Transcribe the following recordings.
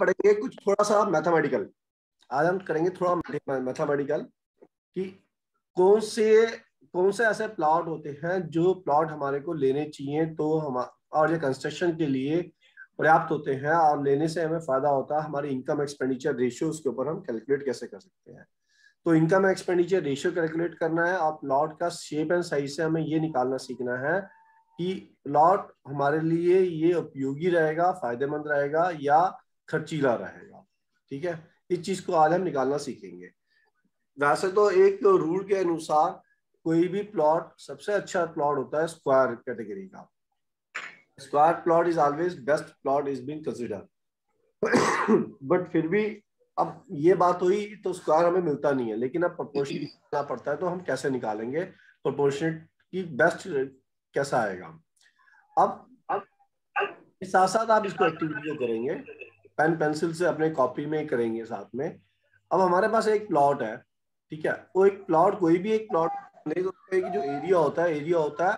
पढ़ेंगे कुछ थोड़ा सा मैथमेटिकल। आज हम करेंगे थोड़ा मैथमेटिकल कि कौन से ऐसे प्लॉट होते हैं जो प्लॉट हमारे को लेने चाहिए तो हम और ये कंस्ट्रक्शन के लिए पर्याप्त होते हैं और लेने से हमें फायदा होता है। हमारी इनकम एक्सपेंडिचर रेशियो उसके ऊपर हम कैलकुलेट कैसे कर सकते हैं, तो इनकम एक्सपेंडिचर रेशियो कैलकुलेट करना है और प्लॉट का शेप एंड साइज से हमें ये निकालना सीखना है कि प्लॉट हमारे लिए ये उपयोगी रहेगा, फायदेमंद रहेगा या खर्चीला रहेगा। ठीक है, इस चीज को आज हम निकालना सीखेंगे। वैसे तो एक रूल के अनुसार कोई भी प्लॉट सबसे अच्छा प्लॉट होता है स्क्वायर कैटेगरी का। Square plot is always best plot is being considered. But फिर भी अब ये बात हुई तो स्क्वायर हमें मिलता नहीं है, लेकिन अब प्रोपोर्शन निकालना पड़ता है। तो हम कैसे निकालेंगे प्रोपोर्शनेट की बेस्ट कैसा आएगा। अब साथ साथ आप इसको एक्टिविटी करेंगे, पेन पेंसिल से अपने कॉपी में करेंगे साथ में। अब हमारे पास एक प्लॉट है, ठीक है, वो एक प्लॉट कोई भी एक प्लॉट नहीं, तो जो एरिया होता है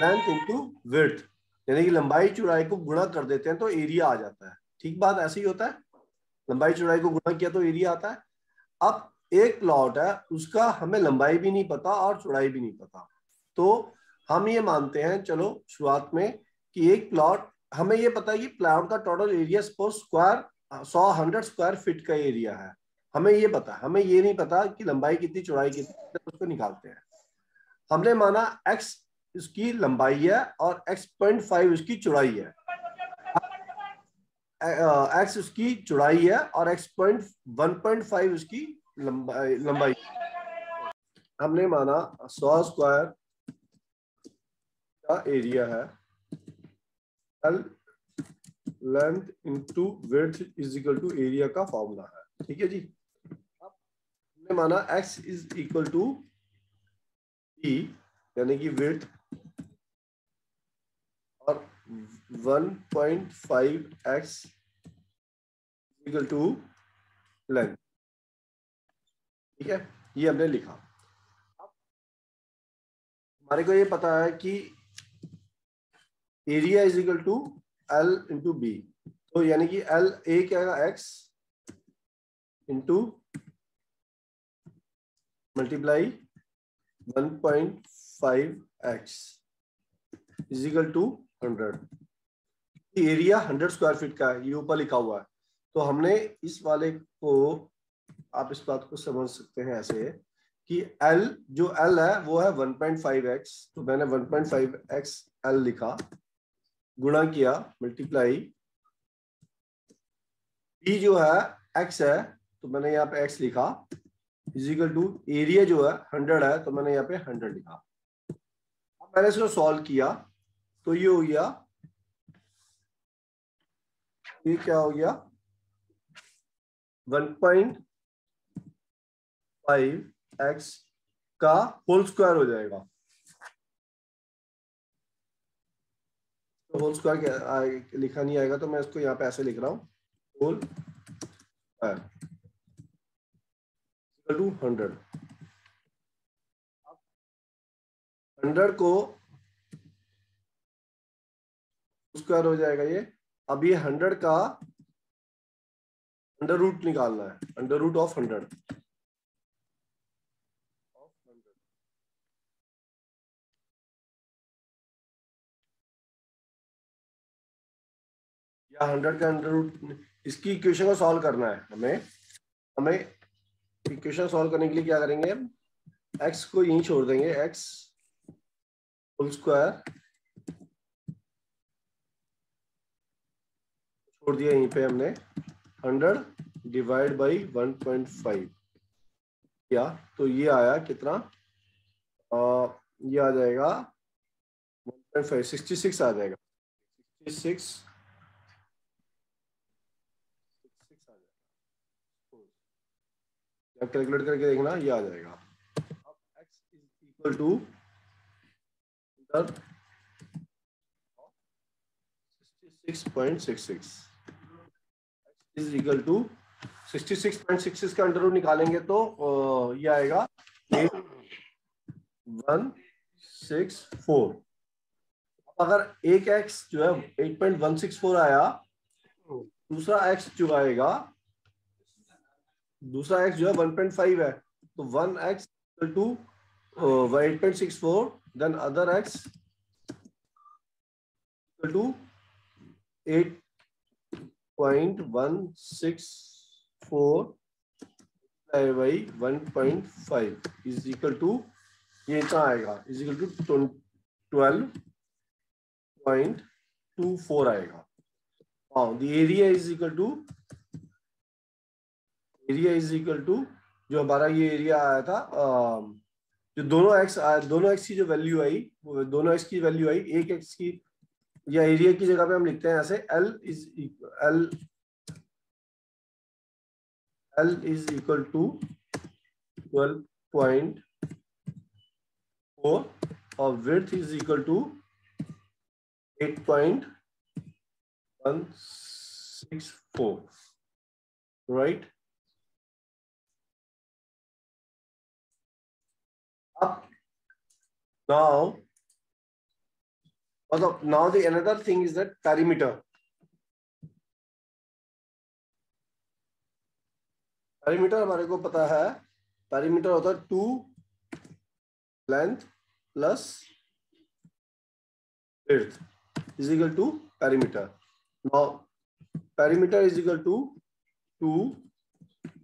लेंथ इनटू विड्थ, यानी कि लंबाई चौड़ाई को गुणा कर देते हैं तो एरिया आ जाता है। ठीक बात ऐसे ही होता है, लंबाई चौड़ाई को गुणा किया तो एरिया आता है। अब एक प्लॉट है, उसका हमें लंबाई भी नहीं पता और चौड़ाई भी नहीं पता, तो हम ये मानते हैं चलो शुरुआत में कि एक प्लॉट हमें ये पता है कि प्लॉट का total area suppose square 100 square feet का एरिया है, हमें ये पता है। हमें ये नहीं पता कि लंबाई कितनी चौड़ाई कितनी, उसको निकालते हैं। हमने माना x उसकी लंबाई है और x.5 उसकी चौड़ाई है, x उसकी चौड़ाई है और x.1.5 उसकी लंबाई। हमने माना 100 स्क्वायर एरिया है, length into width is equal to area का फॉर्मूला है। ठीक है जी, अब हमने माना x is equal to d, यानी कि विड्थ, और 1.5x इक्वल टू लेंथ। ठीक है, ये हमने लिखा। अब हमारे को ये पता है कि area is equal to L into B, तो यानी कि एल ए क्या है, x into multiply 1.5x is equal to 100। Area 100 square feet का है, ये ऊपर लिखा हुआ है, तो हमने इस वाले को आप इस बात को समझ सकते हैं ऐसे कि L जो L है वो है 1.5x, तो मैंने 1.5x L लिखा, गुणा किया, मल्टीप्लाई B जो है x है, तो मैंने यहाँ पे x लिखा, इज इक्वल टू एरिया जो है 100 है, तो मैंने यहाँ पे 100 लिखा। अब मैंने इसको सॉल्व किया तो ये हो गया, ये क्या हो गया 1.5x का होल स्क्वायर हो जाएगा। तो होल स्क्वायर लिखा नहीं आएगा, तो मैं इसको यहाँ पे ऐसे लिख रहा हूँ, होल स्क्वायर इक्वल टू 100। 100 को स्क्वायर हो जाएगा ये। अब ये 100 का अंडर रूट निकालना है, अंडर रूट ऑफ 100। या 100 का अंडर रूट, इसकी इक्वेशन को सॉल्व करना है हमें। इक्वेशन सॉल्व करने के लिए क्या करेंगे, x को यहीं छोड़ देंगे, x होल स्क्वायर छोड़ दिया यहीं पे हमने, 100 डिवाइड बाई 1.5 किया तो ये आया कितना, ये आ जाएगा 1.5 66 आ जाएगा, 66 कैलकुलेट करके देखना, ये आ जाएगा। अब x is equal to 66.66 is equal to 66.66 का अंडर रूट निकालेंगे तो ये आएगा 8164। अगर 1x जो है 8.164 आया दूसरा एक्स चुकाएगा, दूसरा एक्स जो है 1.5 है तो 1x to 8.64 then other x to 8.164 by 1.5 is equal to ये इतना आएगा इज इक्वल टू 12.24 आएगा। The area is equal to जो हमारा ये एरिया आया था जो दोनों एक्स की जो वैल्यू आई एक एक्स की या एरिया की जगह पे हम लिखते हैं ऐसे L इज इक्वल टू 12.4 और width is equal to 8.164 right. Now the another thing is that perimeter. Perimeter हमारे को पता है perimeter होता है 2 length plus width is equal to perimeter. Now perimeter is equal to 2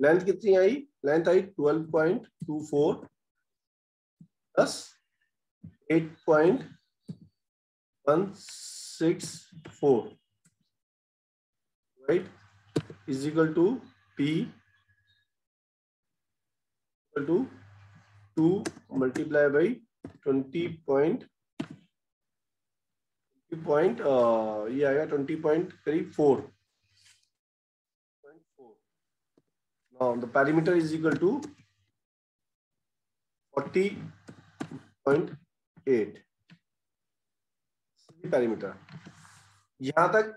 length कितनी आई? Length आई 12.24 plus 8.164 right is equal to P equal to 2 multiply by 20.4 Now the perimeter is equal to 40.8 parameter. यहां तक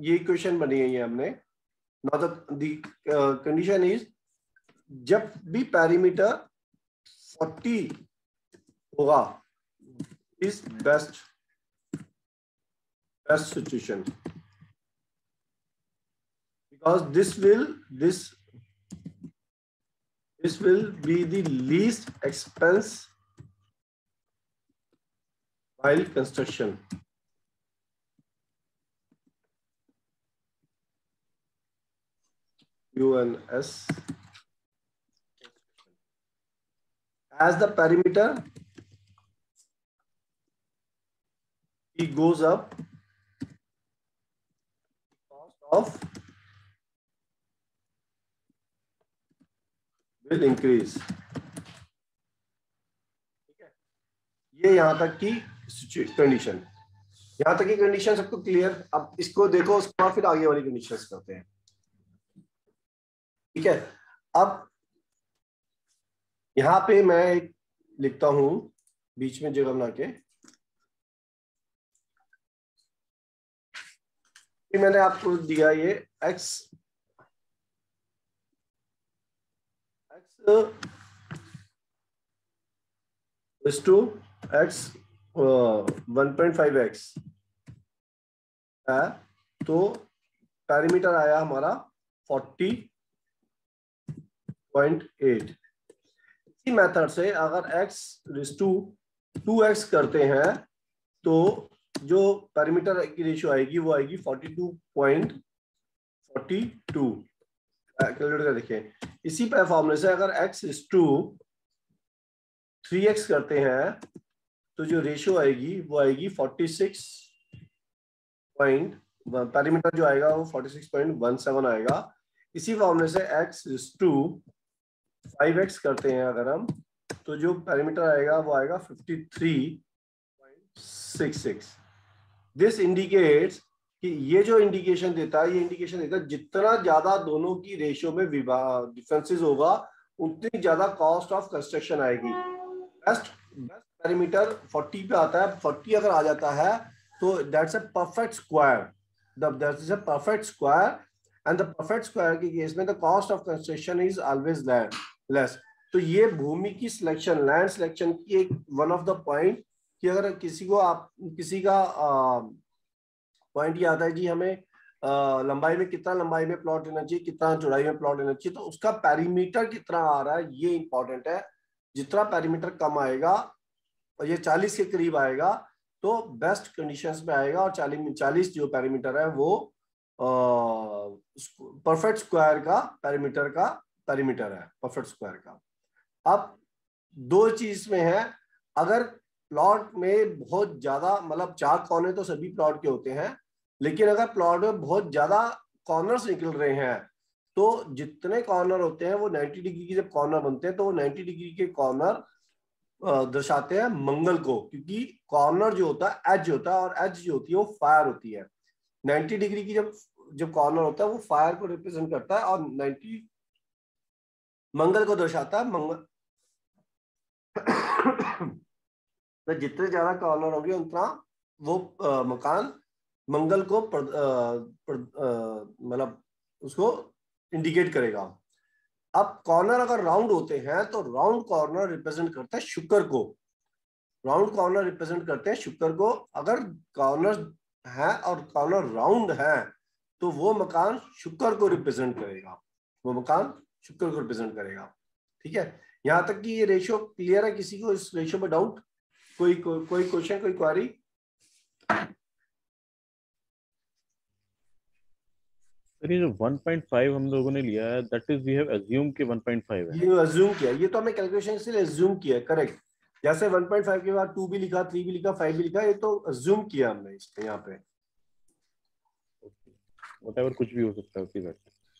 ये question बनी गई है हमने। नाउ द कंडीशन इज जब भी पैरामीटर 40 होगा is best situation because this will be the least expense while construction. UNS as the perimeter it goes up cost of will increase। ये यहां तक की कंडीशन सबको क्लियर। अब इसको देखो उसके बाद फिर आगे वाली कंडीशंस करते हैं ठीक है। अब यहां पे मैं एक लिखता हूं बीच में जगह बना के। मैंने आपको दिया ये x 1.5x है तो पैरामीटर आया हमारा 40.8। इसी मेथड से अगर x 2x करते हैं तो जो पैरामीटर की रेशियो आएगी वो आएगी 42.42 कैलकुलेट कर देखें। इसी पर फॉर्मूले से अगर x इज टू 3x करते हैं तो जो रेशियो आएगी वो आएगी 46.1 पैरामीटर जो आएगा वो 46.17 आएगा। इसी फॉर्मूले से x इज टू 5x करते हैं अगर हम तो जो पैरामीटर आएगा वो आएगा 53.66। दिस इंडिकेट्स कि ये जो इंडिकेशन देता है जितना ज्यादा दोनों की रेशियो में डिफरेंसेस होगा उतनी ज्यादा कॉस्ट ऑफ कंस्ट्रक्शन आएगी। बेस्ट पैरामीटर 40 पे आता है। 40 अगर आ जाता है तो that's a perfect square and the perfect square के केस में the cost of construction is always less. तो ये भूमि की सिलेक्शन लैंड सिलेक्शन की एक वन ऑफ द पॉइंट कि अगर किसी का पॉइंट ये आता है जी हमें लंबाई में कितना लंबाई में प्लॉट लेना चाहिए, कितना चौड़ाई में प्लॉट लेना चाहिए, तो उसका पैरीमीटर कितना आ रहा है ये इंपॉर्टेंट है। जितना पैरीमीटर कम आएगा और ये 40 के करीब आएगा तो बेस्ट कंडीशंस में आएगा, और 40 जो पैरीमीटर है वो परफेक्ट स्क्वायर का पैरीमीटर है परफेक्ट स्क्वायर का। अब दो चीज में है, अगर प्लॉट में बहुत ज्यादा मतलब 4 कोने तो सभी प्लॉट के होते हैं, लेकिन अगर प्लॉट में बहुत ज्यादा कॉर्नर्स निकल रहे हैं तो जितने कॉर्नर होते हैं वो 90 डिग्री की जब कॉर्नर बनते हैं तो वो 90 डिग्री के कॉर्नर दर्शाते हैं मंगल को, क्योंकि कॉर्नर जो होता है एज होता है और एज जो होती है वो फायर होती है। 90 डिग्री की जब कॉर्नर होता है वो फायर को रिप्रेजेंट करता है और 90 मंगल को दर्शाता है मंगल। तो जितने ज्यादा कॉर्नर होंगे उतना वो मकान मंगल को मतलब उसको इंडिकेट करेगा। अब कॉर्नर अगर राउंड होते हैं तो राउंड कॉर्नर रिप्रेजेंट करता है शुक्र को, राउंड कॉर्नर रिप्रेजेंट करते हैं शुक्र को। अगर कॉर्नर है और कॉर्नर राउंड है तो वो मकान शुक्र को रिप्रेजेंट करेगा, वो मकान शुक्र को रिप्रेजेंट करेगा। ठीक है, यहां तक कि ये रेशियो क्लियर है? किसी को इस रेशियो में डाउट, कोई क्वेश्चन, कोई क्वारी? जो 1.5 हम लोगों ने लिया है that is we have assume कि 1.5 है, ये अज्यूम किया, ये तो हमें कैलकुलेशन से अज्यूम किया है। करेक्ट, जैसे 1.5 के बाद 2 भी लिखा, 3 भी लिखा, 5 भी लिखा, ये तो अज्यूम किया हमने इसके यहाँ पे। व्हाटएवर कुछ भी हो सकता है उसी बात।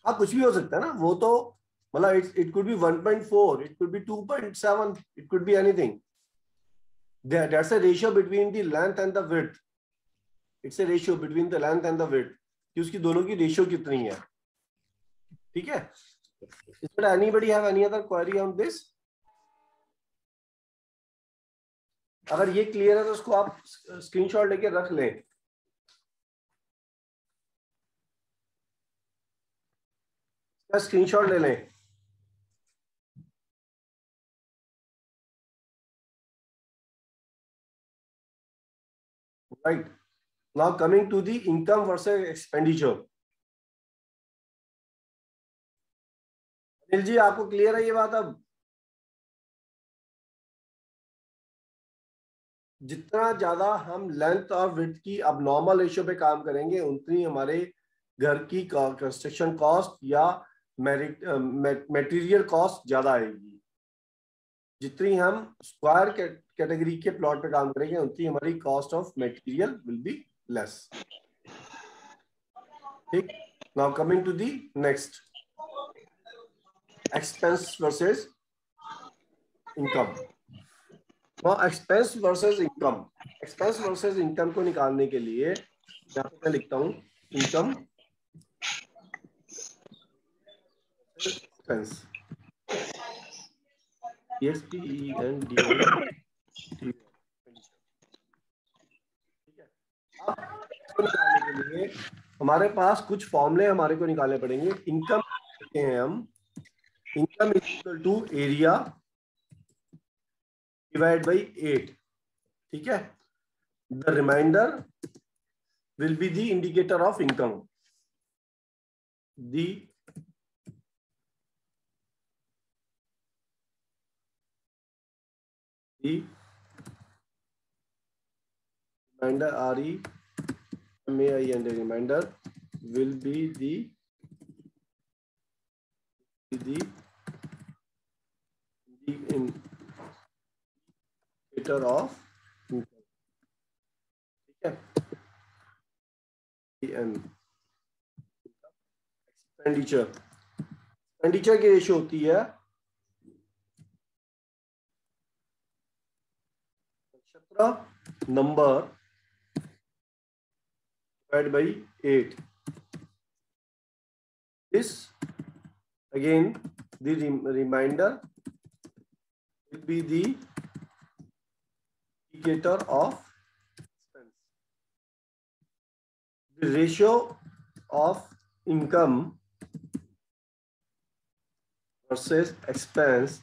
हाँ, कुछ भी हो सकता है ना, वो तो मतलब it could be 1.4, it could be 2.7, it could be anything. That's a ratio between the length and the width. It's a ratio between the length and the width. कि उसकी दोनों की रेशियो कितनी है। ठीक है, Does anybody have any other query on this? अगर ये क्लियर है तो उसको आप स्क्रीनशॉट लेके रख लें। स्क्रीनशॉट ले लें। Right. Now coming to the income versus expenditure. Anil ji, आपको क्लियर है ये बात? अब जितना ज्यादा हम लेंथ और विड्थ की अब नॉर्मल रेशियो पे काम करेंगे उतनी हमारे घर की कंस्ट्रक्शन कॉस्ट या मटेरियल कॉस्ट ज्यादा आएगी। जितनी हम स्क्वायर कैटेगरी के प्लॉट पे काम करेंगे उतनी हमारी cost of material will be less. ठीक, now coming to the next, expense versus income. Now expense versus income, expense versus income को निकालने के लिए यहाँ पे मैं लिखता हूं इनकम एक्सपेंस, लिए हमारे पास कुछ फॉर्मूले हमारे को निकालने पड़ेंगे। इनकम लेते हैं हम, income is equal to area divide by 8। ठीक है, the remainder will be the indicator of income, the remainder and the remainder will be the indicator of income. ठीक है, expenditure की रेशियो होती है Nakshatra number divided by 8. This again the remainder will be the indicator of expense. The ratio of income versus expense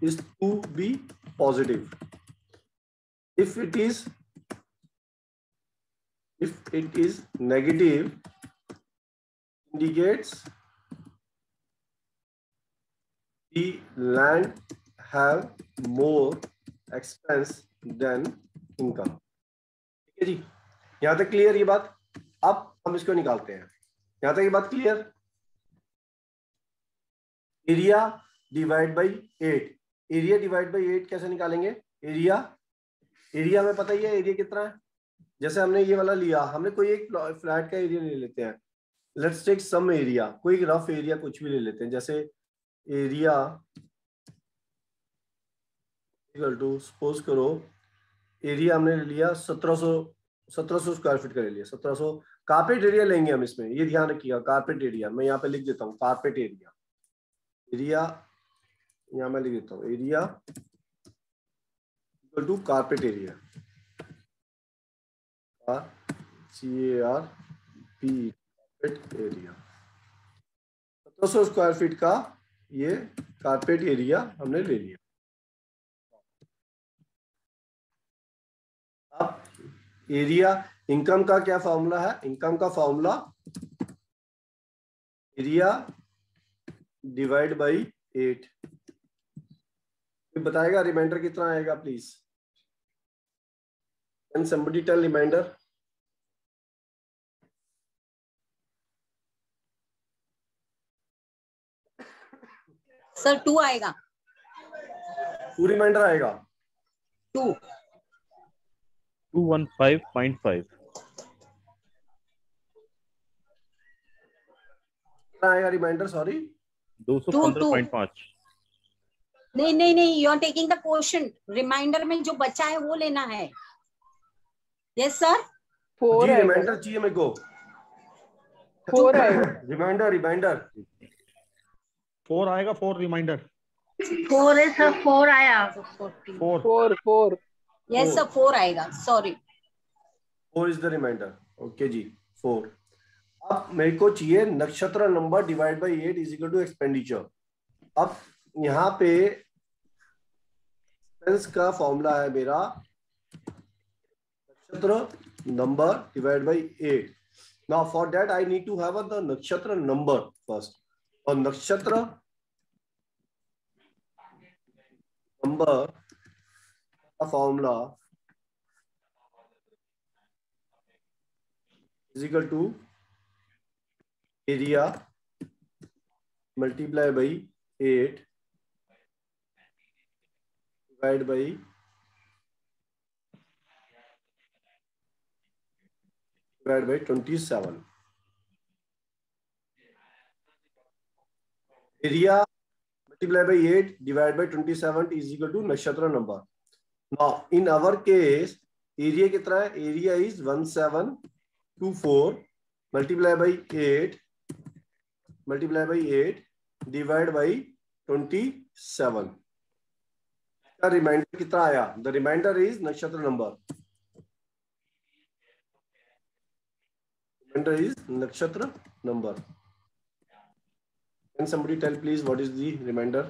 is to be positive. if it is negative indicates the land have more expense than income. ठीक है जी, यहाँ तक clear ये बात। अब हम इसको निकालते हैं, यहाँ तक ये बात clear. Area divide by eight कैसे निकालेंगे? एरिया हमें पता ही है एरिया कितना है। जैसे हमने ये वाला लिया, हमने कोई एक फ्लैट का एरिया ले लेते हैं, लेट्स टेक सम एरिया, कोई रफ एरिया कुछ भी ले लेते हैं। जैसे एरिया इक्वल टू, सपोज करो एरिया हमने लिया 1700 स्क्वायर फीट का ले लिया, 1700 कार्पेट एरिया लेंगे हम इसमें, ये ध्यान रखिएगा कार्पेट एरिया। मैं यहाँ पे लिख देता हूँ कार्पेट एरिया, यहाँ मैं लिख देता हूँ area equal to carpet area, CARPET area, 1700 square feet का ये कार्पेट एरिया हमने ले लिया। अब एरिया इनकम का क्या फॉर्मूला है? इनकम का फॉर्मूला एरिया डिवाइड बाई 8। बताएगा रिमाइंडर कितना आएगा please? Can somebody tell remainder? Sir 2 आएगा, 2 रिमाइंडर आएगा, 215.5 आएगा रिमाइंडर। सॉरी 215.5। नहीं, you are taking the quotient, remainder में जो बचा है वो लेना है। यस सर, 4 रिमाइंडर चाहिए मेरे को, 4 आएगा रिमाइंडर 4 आएगा, 4 रिमाइंडर 4 है सर, 4 आया, 4 यस सर 4 आएगा, sorry 4 is the remainder. Okay जी 4। अब मेरे को चाहिए नक्षत्र number divide by 8 is equal to expenditure. अब यहाँ पे एक्सपेंस का फॉर्मूला है मेरा नक्षत्र number divide by 8। Now for that I need to have the नक्षत्र नंबर फर्स्ट, और नक्षत्र नंबर का formula is equal to area multiply by 8 divide by divide by 27। Area multiply by 8 divide by 27 is equal to नक्षत्र number. Now in our case area कितना है? Area is 1724 multiply by 8 divide by 27। का remainder कितना आया? The remainder is नक्षत्र number, Can somebody tell please what is the remainder?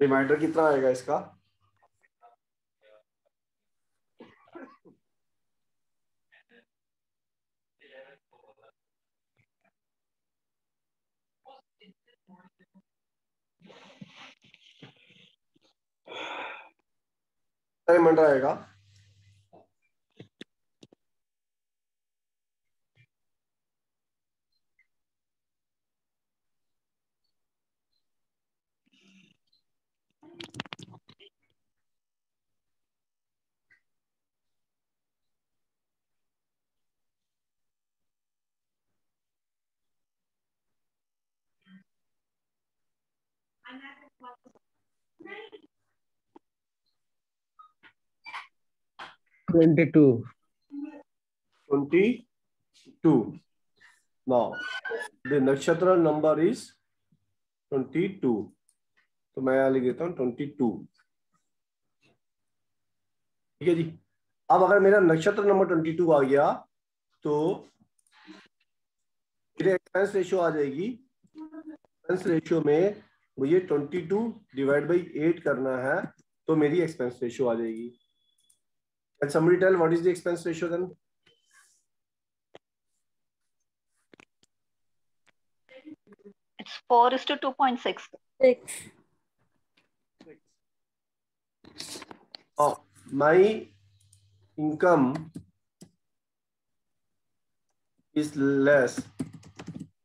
Remainder कितना आएगा इसका? रिमाइंडर आएगा नहीं 22. Now the nakshatra number is 22, तो मैं यहाँ लिख देता हूँ 22। ठीक है जी। अब अगर मेरा नक्षत्र नंबर 22 आ गया तो मेरे एक्सपेंस रेशियो आ जाएगी। एक्सपेंस रेशियो में मुझे 22 डिवाइड बाई 8 करना है, तो मेरी एक्सपेंस रेशियो आ जाएगी। Can somebody tell what is the expense ratio then? It's 4:2.6. Oh, my income is less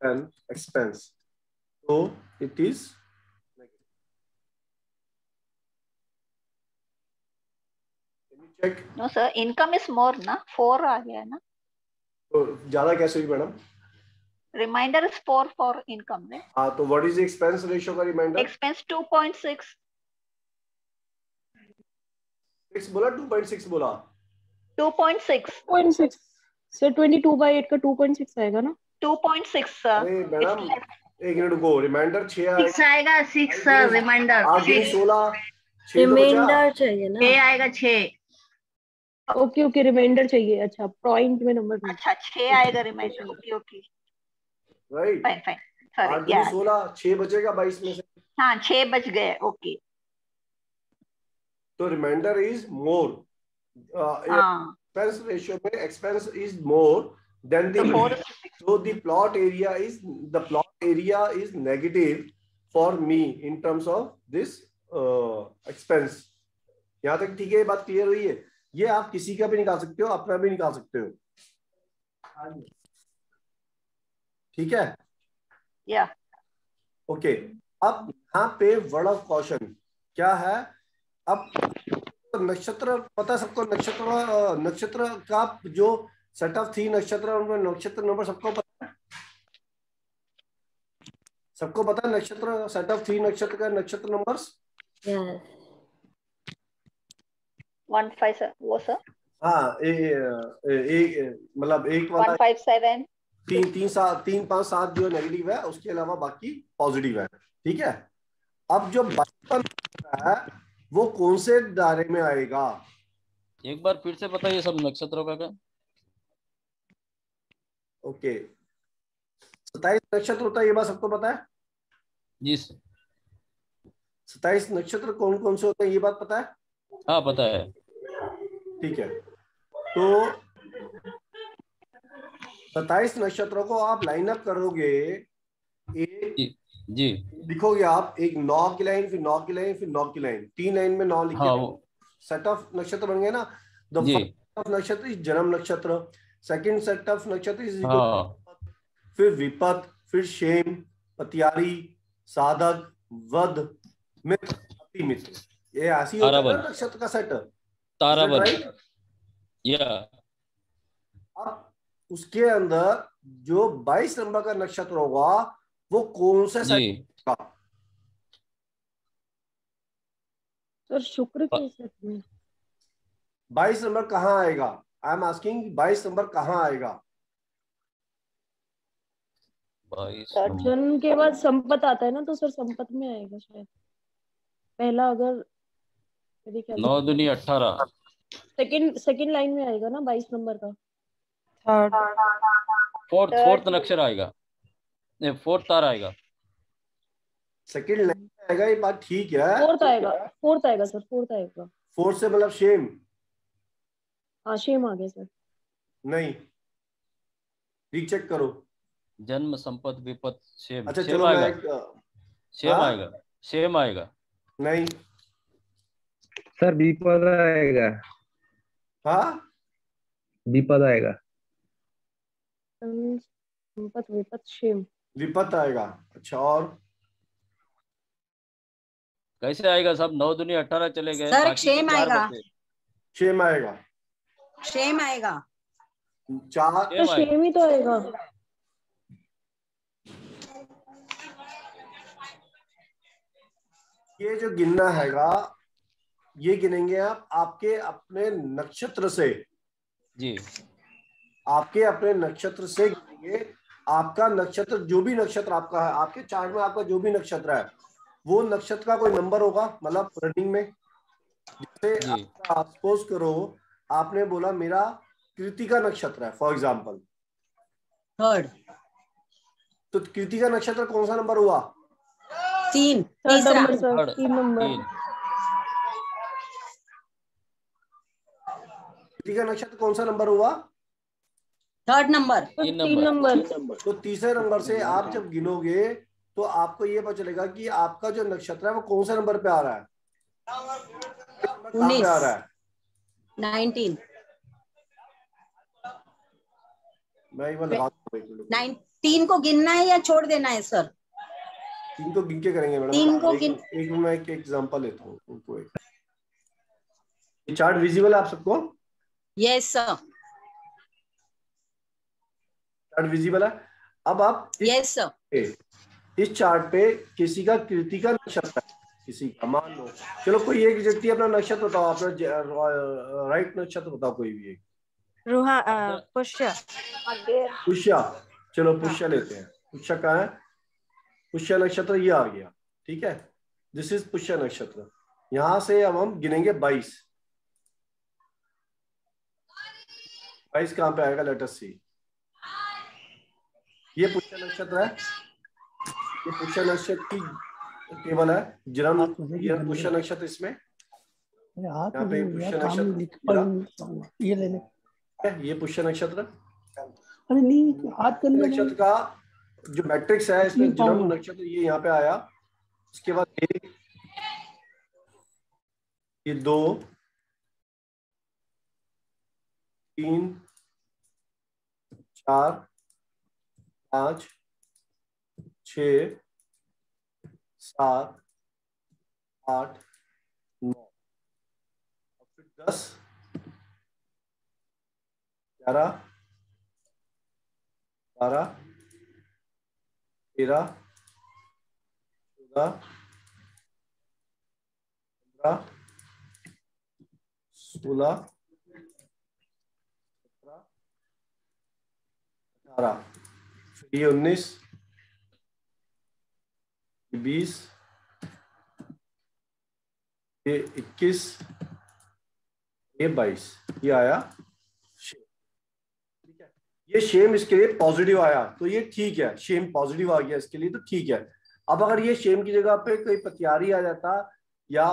than expense, so it is negative. Can you check? No sir, income is more na, 4 aa gaya na, so zyada kaise hui madam? Reminder is 4 for income, right? Ah, so what is the expense ratio ka reminder? Expense 2.6. 6 बोला, 2.6 बोला. 2.6. 2.6. Sir 22/8 का 2.6 आएगा ना? 2.6 sir. अरे madam एक minute को reminder 6 आएगा. 6 sir reminder. आगे 16 रिमाइंडर चाहिए ना? 6 आएगा. 6. ओके ओके रिमाइंडर चाहिए. अच्छा पॉइंट में नंबर. अच्छा 6 आएगा reminder. Okay okay. Right fine fine. Sorry यार 16 6 बचेगा 22 में से. हां 6 बच गए. ओके तो reminder is more. Expense ratio में expense is more than the so the plot area is negative for me in terms of this expense. यहाँ तक ठीक है, बात क्लियर हुई है. ये आप किसी का भी निकाल सकते हो, अपना भी निकाल सकते हो. ठीक है. या ओके. अब यहाँ पे वर्ड ऑफ कॉशन क्या है? अब नक्षत्र पता सबको, नक्षत्र का जो सेट ऑफ थी नक्षत्र नंबर सबको पता नक्षत्र सेट ऑफ थी नक्षत्र का नक्षत्र नंबर्स 15 सर वो सर. हाँ मतलब एक 157 3 5 7 जो नेगेटिव है, उसके अलावा बाकी पॉजिटिव है. ठीक है. अब जो 52 है वो कौन से दायरे में आएगा? एक बार फिर से बताइए सब नक्षत्रों का. ओके 27 नक्षत्र होता है, ये बात सबको पता है जी. 27 नक्षत्र कौन कौन से होते हैं, ये बात पता है? हाँ पता है. ठीक है. तो 27 नक्षत्रों को आप लाइन अप करोगे. एक जी लिखोगे आप, एक 9 की लाइन, फिर 9 की लाइन, फिर 9 की लाइन, 3 लाइन में 9 लिखे. सेट ऑफ नक्षत्र बन गए ना. The first of nakshatra is janma nakshatra, second set of nakshatra is फिर विपत, फिर शेम, पतियारी, साधक, वध, मित्र, अति मित्र. ये ऐसी होता है नक्षत्र का सेट. ताराबंध या अब उसके अंदर जो 22 नंबर का नक्षत्र होगा वो कौन सा सेट का? सर शुक्र के सेट में 22 नंबर कहाँ आएगा? आई एम आस्किंग 22 नंबर कहाँ आएगा? 22 जन्म के बाद संपत आता है ना, तो सर संपत में आएगा शायद पहला. अगर 9 दूनी 18 सेकंड लाइन में आएगा ना 22 नंबर का. फोर्थ नक्षत्र आएगा, फोर्थ तारा आएगा. सेकंड लाइन आएगा, ये बात ठीक है. फोर्थ आएगा सर. फोर्थ आएगा. फोर्थ से मतलब शेम. हाँ शेम आ गया सर. नहीं रीचेक करो. जन्म, संपत, विपत, शेम. अच्छा शेम आएगा. शेम आएगा नहीं सर. विपत आएगा. हाँ विपत आएगा. संपत, विपत, शेम. विपत आएगा. अच्छा और कैसे आएगा सब? 9 दूनी 18 चले गए. सर शेम आएगा. चार शेम ही तो आएगा. ये जो गिनना हैगा ये गिनेंगे आप आपके अपने नक्षत्र से जी. आपके अपने नक्षत्र से गिनेंगे. आपका नक्षत्र जो भी नक्षत्र आपका है, आपके चार्ट में आपका जो भी नक्षत्र है, वो नक्षत्र का कोई नंबर होगा मतलब रनिंग में. जैसे आप सपोज करो आपने बोला मेरा कृतिका नक्षत्र है फॉर एग्जांपल थर्ड, तो कृतिका नक्षत्र कौन सा नंबर हुआ? 3. तीसरा नंबर. पृथ्वी का नक्शा तो कौन सा नंबर हुआ? थर्ड नंबर, तीन नंबर। तो तीसरे नंबर से आप जब गिनोगे तो आपको ये पता चलेगा कि आपका जो नक्षत्र है वो कौन सा नंबर पे आ रहा है। 19 आ रहा है। 19 मैं 3 को गिनना है या छोड़ देना है सर? 3 को गिन के करेंगे मैडम। 3 को गिन, एक मिनट मैं एक एग्जांपल लेता हूं उनको। एक चार्ट विजिबल है आप सबको? यस सर, चार्ट विजिबल है। अब आप यस सर, इस चार्ट पे किसी का कृति का नक्षत्र, किसी का मान लो, चलो कोई एक व्यक्ति अपना नक्षत्र बताओ, अपना राइट नक्षत्र बताओ, कोई भी एक। पुष्या, चलो पुष्या लेते हैं। पुष्या कहाँ है? पुष्या नक्षत्र ये आ गया, ठीक है, दिस इज पुष्या नक्षत्र। यहां से अब हम गिनेंगे 22 कहाँ पे आएगा? लेट अस सी, ये पुष्या नक्षत्र है, ये पुष्या नक्षत्र की टेबल है, जिरम पुष्या नक्षत्र इसमें, यहाँ पे पुष्या नक्षत्र, ये लेने ये पुष्य नक्षत्र। अरे नहीं, हाथ करने नक्षत्र का जो मैट्रिक्स है इसमें जनम नक्षत्र ये यहाँ पे आया, उसके बाद एक, ये 2 3 4 5 6 7 8 9 10 11 12 13 14 15 16 17 18 फिर ये 19 20 ये 21 ये 22 ये आया। ये शेम इसके लिए पॉजिटिव आया तो ये ठीक है, शेम पॉजिटिव आ गया इसके लिए तो ठीक है। अब अगर ये शेम की जगह पे कोई पत्यारी आ जाता या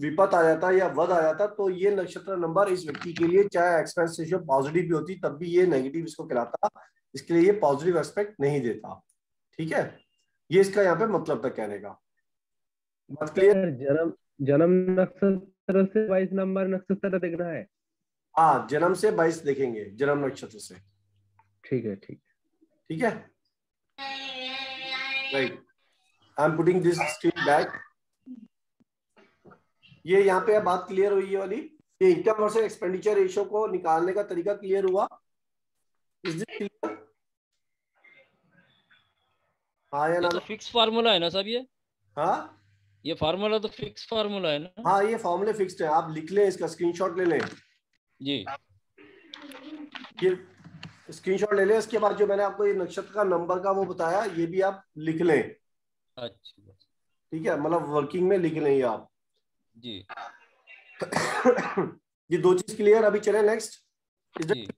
विपत आ जाता या वध आ जाता तो ये नक्षत्र नंबर इस व्यक्ति के लिए चाहे एक्सपेक्ट रेशियो पॉजिटिव भी होती तब भी ये नेगेटिव इसको कहलाता, इसके लिए ये पॉजिटिव एस्पेक्ट नहीं देता, ठीक है। ये इसका यहाँ पे मतलब था कहने का। जन्म नक्षत्र से 22 नंबर नक्षत्र देखना है। हाँ, जन्म से 22 देखेंगे, जन्म नक्षत्र से, ठीक है, ठीक है, right. I am putting this screen back. ये यहाँ पे बात क्लियर हुई, ये वाली, ये इनकम वर्सेस एक्सपेंडिचर रेशियो को निकालने का तरीका क्लियर हुआ। Is this clear? हाँ या ना? तो फिक्स फार्मूला है ना साहब ये? हाँ, ये फार्मूला तो फिक्स फार्मूला है ना? हाँ, ये फार्मूले फिक्स्ड है, आप लिख लें, इसका स्क्रीनशॉट ले लें जी, ये स्क्रीनशॉट ले लें। इसके बाद जो मैंने आपको ये नक्षत्र का नंबर का वो बताया ये भी आप लिख लें, अच्छा, ठीक है, मतलब वर्किंग में लिख लें ये आप जी। ये दो चीज क्लियर। अभी चले नेक्स्ट।